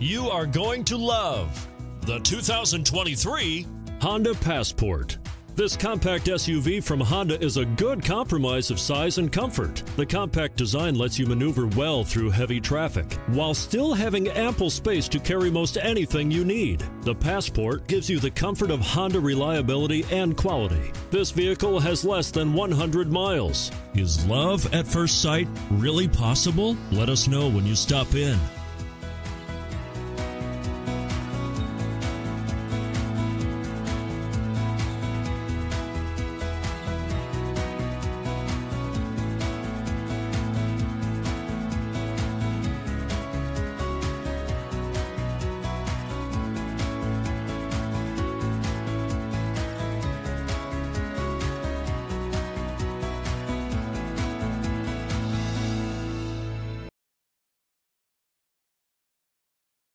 You are going to love the 2023 Honda Passport. This compact SUV from Honda is a good compromise of size and comfort. The compact design lets you maneuver well through heavy traffic, while still having ample space to carry most anything you need. The Passport gives you the comfort of Honda reliability and quality. This vehicle has less than 100 miles. Is love at first sight really possible? Let us know when you stop in.